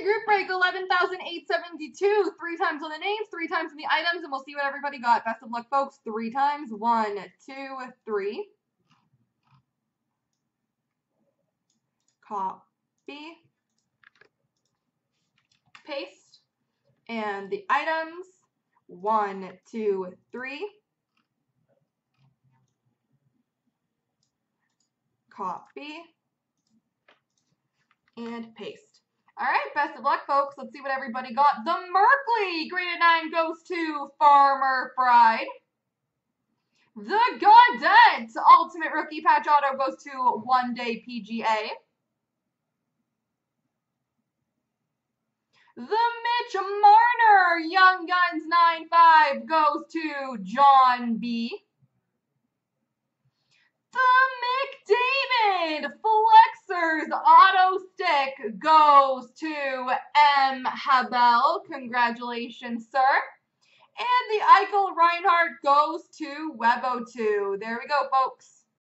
Thursday group break, 11,872. Three times on the names, three times on the items, and we'll see what everybody got. Best of luck, folks. Three times. 1, 2, 3. Copy. Paste. And the items. 1, 2, 3. Copy. And paste. All right, best of luck, folks. Let's see what everybody got. The Merkley graded 9 goes to Farmer Fried. The Gaudette Ultimate Rookie Patch Auto goes to One Day PGA. The Mitch Marner Young Guns 9.5 goes to John B. The McDavid Flexers Auto Stick goes to M. Habel. Congratulations, sir. And the Eichel Reinhardt goes to Webo2. There we go, folks.